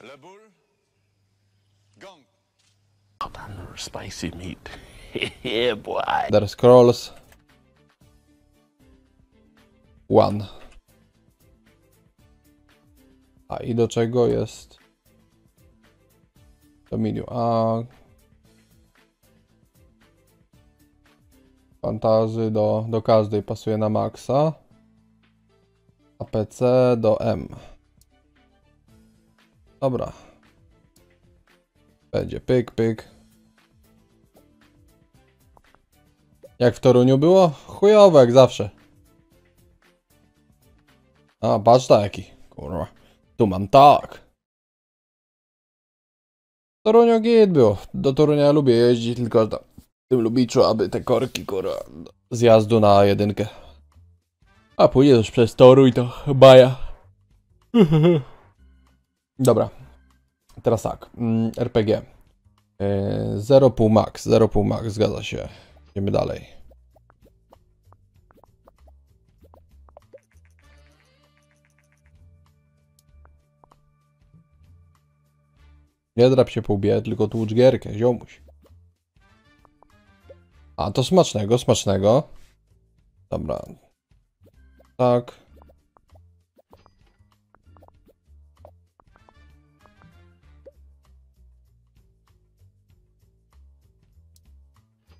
Le boule. Gong. Spicy meat. Yeah, boy. The Scrolls. One. A i do czego jest? Do menu. A... Fantazy do każdej pasuje na maksa. A PC do M. Dobra. Będzie pyk, pyk. Jak w Toruniu było? Chujowe jak zawsze. A, patrz taki. Kurwa. Tu mam tak. W Toruniu git było. Do Torunia lubię jeździć, tylko w tym Lubiczu, aby te korki, kurwa, zjazdu na jedynkę. A pójdzie już przez Toruń, to baja. Dobra. Teraz tak. RPG. 0,5 max. 0,5 max, zgadza się. Idziemy dalej. Nie drap się po łbie, tylko tłucz gierkę, ziomuś. A, to smacznego, smacznego. Dobra. Tak.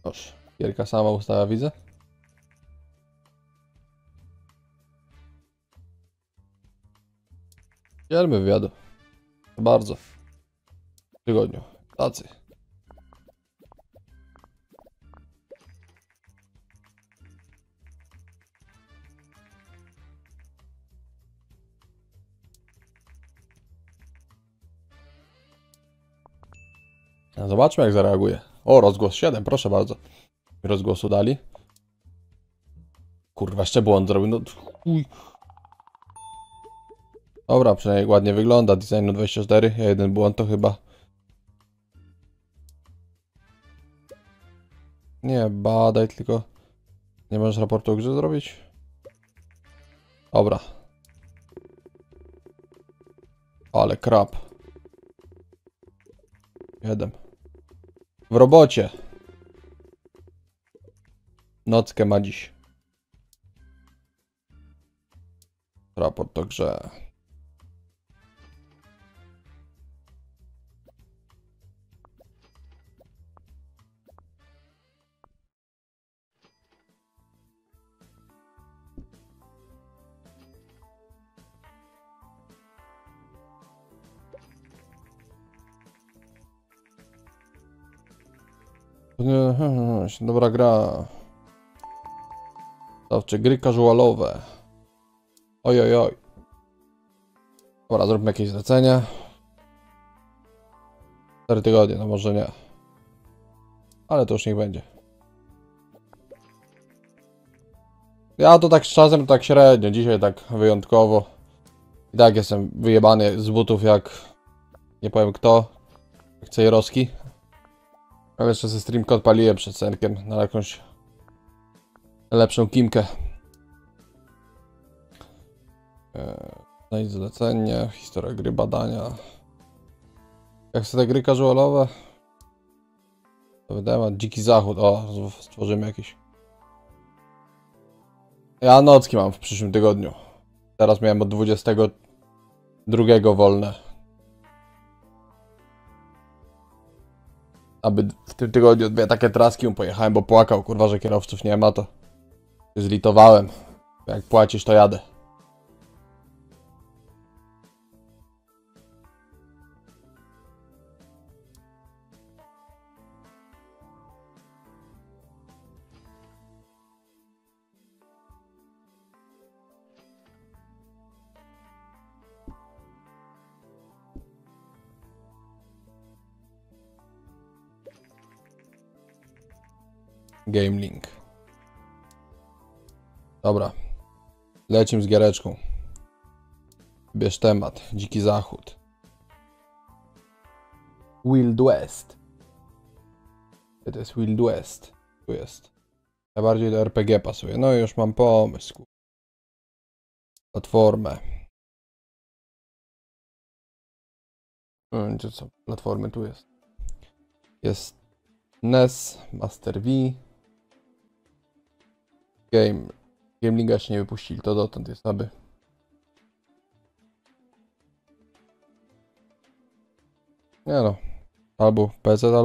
Oż. Gierka sama ustała, widzę. Dzielmy wywiadu. Bardzo. W tygodniu. Tacy. Zobaczmy, jak zareaguje. O, rozgłos 7, proszę bardzo. Rozgłosu dali. Kurwa, jeszcze błąd zrobił. No, chuj. Dobra, przynajmniej ładnie wygląda. Designu 24. Ja jeden błąd to chyba. Nie, badaj tylko. Nie możesz raportu o grze zrobić? Dobra. Ale krab. 7. W robocie. Nockę ma dziś. Raport to grze. Dobra gra. Czy gry casualowe. Oj, oj, oj. Dobra, zróbmy jakieś zlecenie. 4 tygodnie, no może nie. Ale to już niech będzie. Ja to tak z czasem, to tak średnio. Dzisiaj tak wyjątkowo. I tak jestem wyjebany z butów jak... Nie powiem kto. Jak Cejrowski. Ale jeszcze ze streamka odpaliłem przed senkiem na jakąś... lepszą kimkę. Znajdź zlecenie, historia gry, badania. Jak są te gry casualowe? To wydałem Dziki Zachód. O, stworzymy jakiś. Ja nocki mam w przyszłym tygodniu. Teraz miałem od 22 wolne. Aby w tym tygodniu dwie takie traski pojechałem, bo płakał, kurwa, że kierowców nie ma, to zlitowałem. Jak płacisz, to jadę. Game link. Dobra. Lecimy z giereczką. Bierz temat. Dziki Zachód. Wild West. Gdzie to jest Wild West? Tu jest. Ja bardziej do RPG pasuje. No i już mam pomysł. Platformę. Gdzie są platformy? Tu jest. Jest NES, Master V. Game Linga jeszcze nie wypuścili, to dotąd jest aby. Nie no. Albo PC,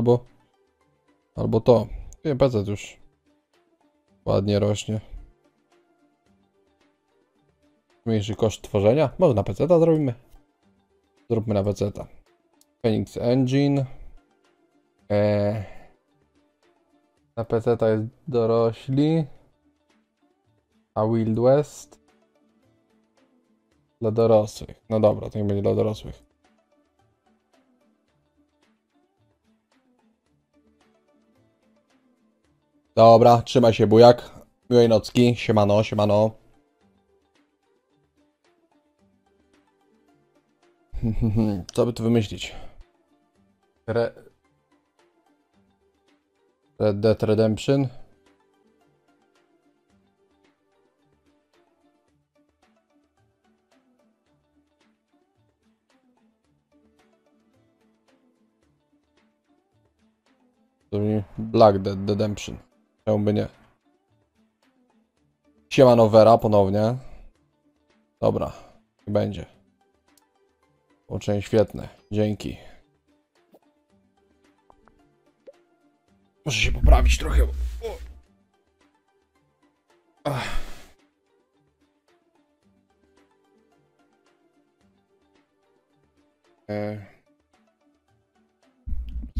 albo to. Nie, PC już ładnie rośnie. Mniejszy koszt tworzenia. Może na PC zrobimy. Zróbmy na PC. Phoenix Engine. Na PC jest dorośli. A Wild West dla dorosłych. No dobra, to nie będzie dla dorosłych. Dobra, trzymaj się bujak. Miłej nocki. Siemano, siemano. Co by tu wymyślić? Red Dead Redemption. Black Dead Redemption. Czemu by nie? Siemano Vera ponownie. Dobra, i będzie. Uczeń świetny, dzięki. Muszę się poprawić trochę.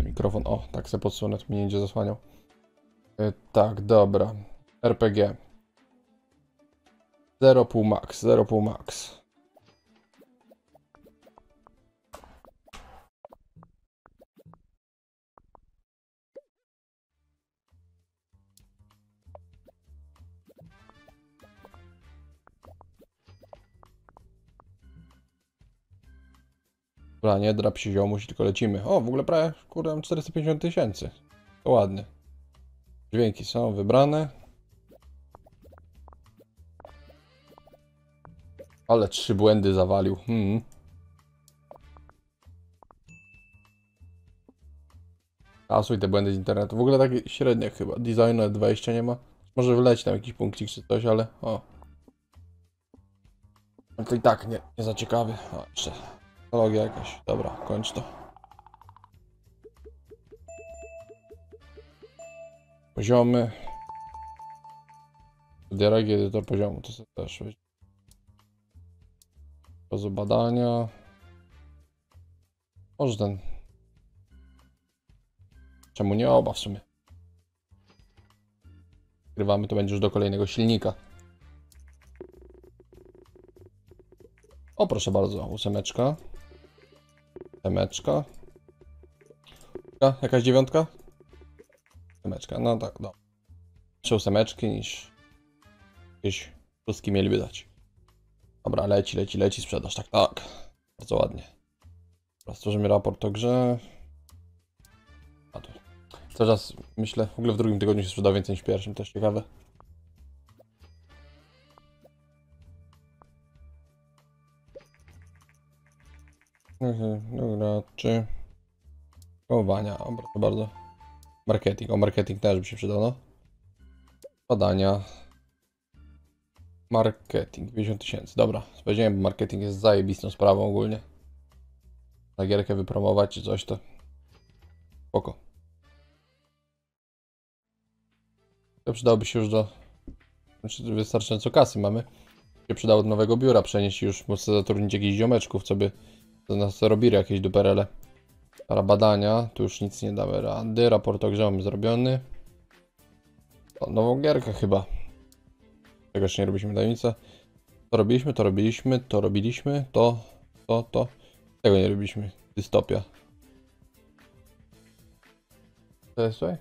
Mikrofon, o, tak se podsunę, to mi nie będzie zasłaniał. Tak, dobra. RPG. 0,5 max, 0,5 max. Dobra, nie drap się ziomuś, tylko lecimy. O, w ogóle prawie, kurde, 450 000. To ładnie. Dźwięki są wybrane. Ale 3 błędy zawalił. Kasuj te błędy z internetu. W ogóle takie średnie chyba. Designu 20 nie ma. Może wleć tam jakiś punkcik czy coś, ale o. No to i tak nie za ciekawy. O, jeszcze. Technologia jakaś. Dobra, kończ to. Poziomy. Dialogi, edytor poziomu, to sobie też. Poza badania. Może ten. Czemu nie oba w sumie? Skrywamy, to będzie już do kolejnego silnika. O, proszę bardzo, 8. Temeczka. Jakaś 9? Temeczka, no tak, dobra. Trzy 8 niż jakieś 6 mieliby dać. Dobra, leci, sprzedaż, tak. Bardzo ładnie. Teraz stworzymy raport o grze. A tu. Cały czas myślę, w ogóle w drugim tygodniu się sprzeda więcej niż w pierwszym, też ciekawe. Graczy. Kowania, o proszę bardzo. Marketing, o marketing też by się przydano. Badania. Marketing, 50 000, dobra. Powiedziałem, marketing jest zajebistą sprawą ogólnie. Na gierkę wypromować czy coś to... Spoko. To przydałoby się już do... Znaczy wystarczająco kasy mamy. Się przydało do nowego biura przenieść już, móc zatrudnić jakichś ziomeczków, co by... To nas robili jakieś duperele. Para badania, tu już nic nie damy rady. Raport o grze mamy zrobiony. O, nową gierkę chyba. Tego jeszcze nie robiliśmy tajemnicę. To robiliśmy. Tego nie robiliśmy. Dystopia. Co jest tutaj?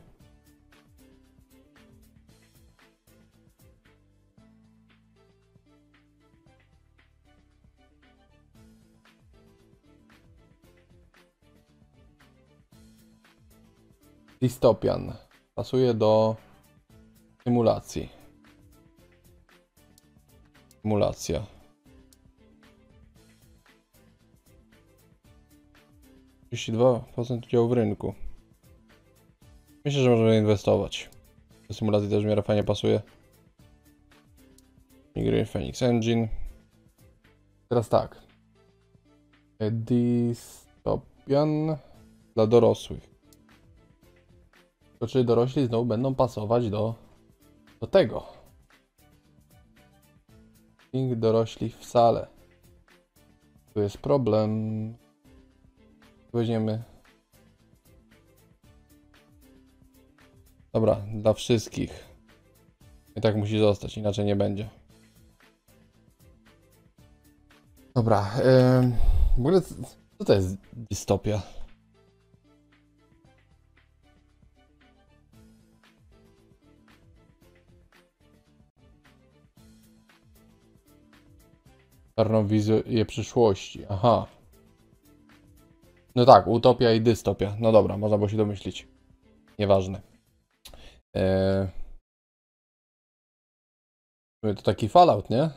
Dystopian. Pasuje do symulacji. Symulacja. 32% udziału w rynku. Myślę, że możemy inwestować. Do symulacji też w miarę fajnie pasuje. Migry Phoenix Engine. Teraz tak. Dystopian dla dorosłych. To czyli dorośli znowu będą pasować do tego. Ping dorośli w salę. Tu jest problem. Weźmiemy. Dobra, dla wszystkich. I tak musi zostać, inaczej nie będzie. Dobra, w ogóle co to jest dystopia? Czarną wizję przyszłości, aha. No tak, utopia i dystopia. No dobra, można było się domyślić. Nieważne. To taki Fallout, nie?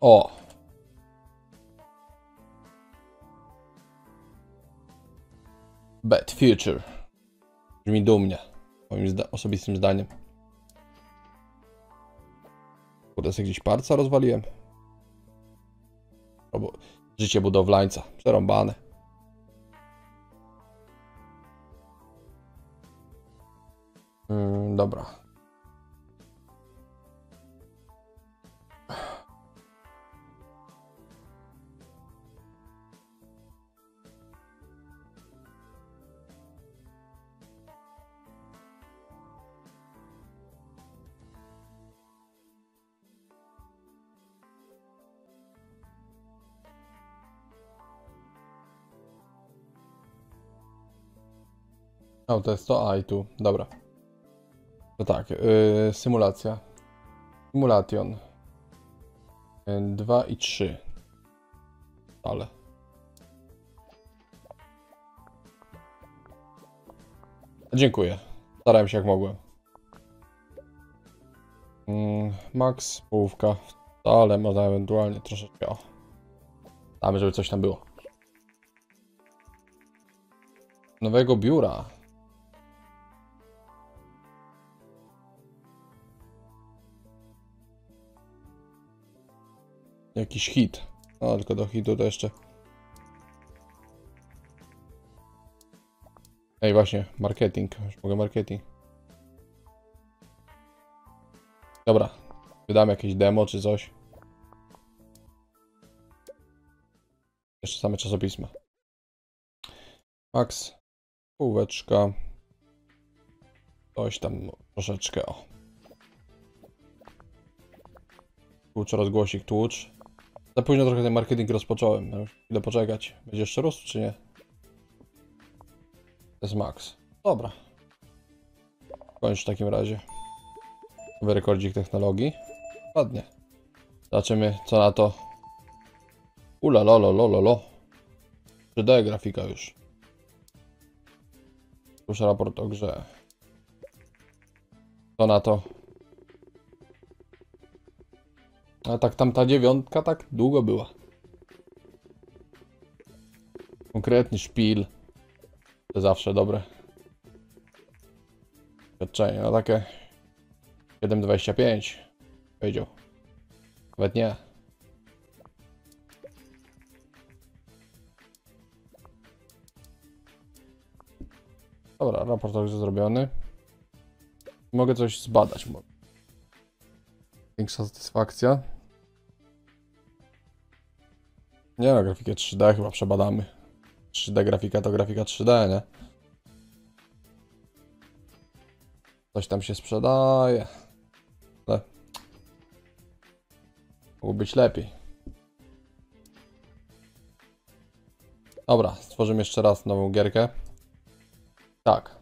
O! Bad Future. Brzmi dumnie, moim osobistym zdaniem. Kurde, sobie gdzieś parca rozwaliłem. Albo życie budowlańca, przerąbane. Dobra. O, to jest to, a i tu, dobra. To tak, symulacja. Simulation. 2 i 3. Ale. Dziękuję. Starałem się jak mogłem. Max, połówka. Ale można ewentualnie troszeczkę. O. Damy, żeby coś tam było. Nowego biura. Jakiś hit. No, tylko do hitu to jeszcze. Ej, właśnie, marketing. Już mogę marketing. Dobra, wydam jakieś demo czy coś. Jeszcze same czasopisma. Max, półeczka. Coś tam, troszeczkę, o. Tłucz, rozgłosik, tłucz. Za późno trochę ten marketing rozpocząłem. Chwilę poczekać. Będzie jeszcze rósł, czy nie? To jest max. Dobra. Kończ w takim razie. Nowy rekordzik technologii. Ładnie. Zobaczymy, co na to. Ula lolo lolo lo. 3D grafika już. Słyszę raport o grze. Co na to? A tak tam ta dziewiątka tak długo była. Konkretny szpil. To zawsze dobre. Doświadczenie na takie 7,25 powiedział. Nawet nie. Dobra, raport już zrobiony. Mogę coś zbadać. Większa satysfakcja. Nie no, grafikę 3D chyba przebadamy. 3D grafika to grafika 3D, nie? Coś tam się sprzedaje. Ale... Mógł być lepiej. Dobra, stworzymy jeszcze raz nową gierkę. Tak.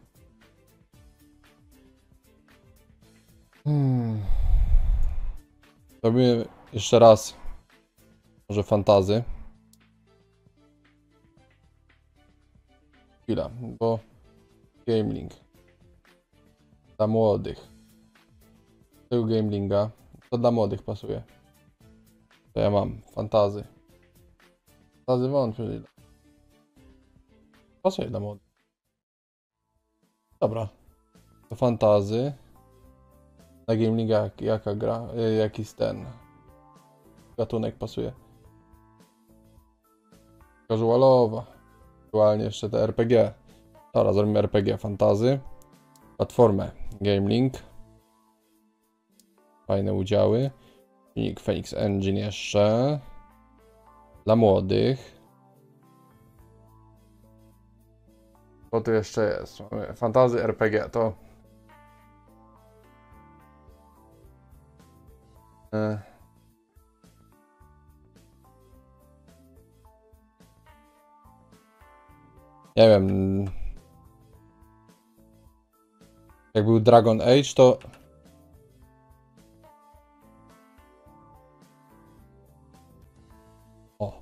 Robimy jeszcze raz. Może fantazy. Chwila, bo... Gamelink. Dla młodych. Tył Gamelinga. To dla młodych pasuje. To ja mam. Fantazy. Fantazy wątpię. Pasuje dla młodych. Dobra. To fantazy. Dla Gamelinga jaka gra? Jakiś ten gatunek pasuje. Casualowa. Aktualnie jeszcze te RPG. Dobra, zrobimy RPG fantazy. Platformę Gamelink. Fajne udziały. Silnik Phoenix Engine jeszcze. Dla młodych. Co tu jeszcze jest? Fantazy RPG to... Nie wiem... Jak był Dragon Age, to... O.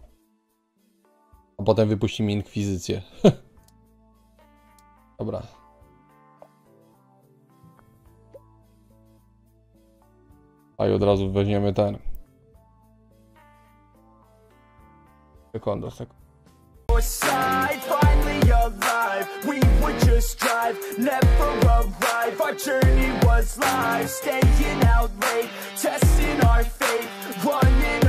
A potem wypuścimy Inkwizycję. Dobra. A i od razu weźmiemy ten... Never arrive, our journey was live, staying out late, testing our fate, running